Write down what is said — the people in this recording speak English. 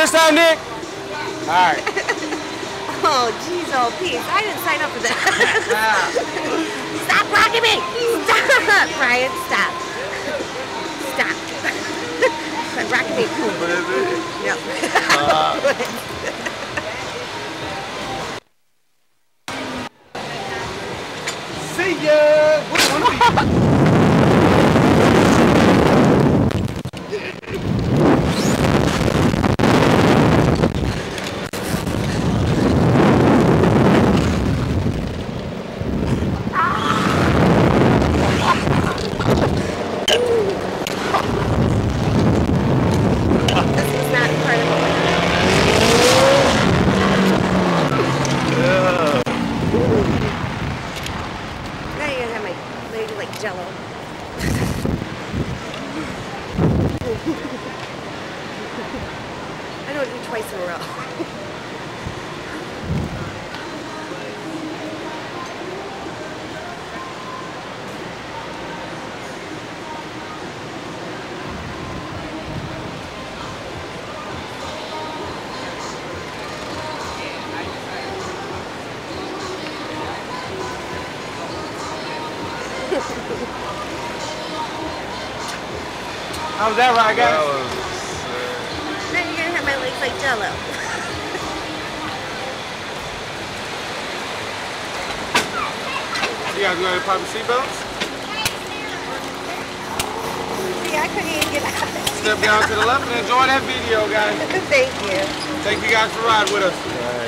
understand, Nick? All right. Oh, jeez, oh, peace. I didn't sign up for that. Stop blocking me! Stop, Brian, stop. Stop. Stop blocking me. What is it? No. See ya! I don't do twice in a row. How was that ride, guys? Now you're gonna have my legs like jello. You guys go ahead and pop your seatbelts? See, I couldn't even get out. Step down to the left and enjoy that video, guys. Thank you. Thank you guys for riding with us.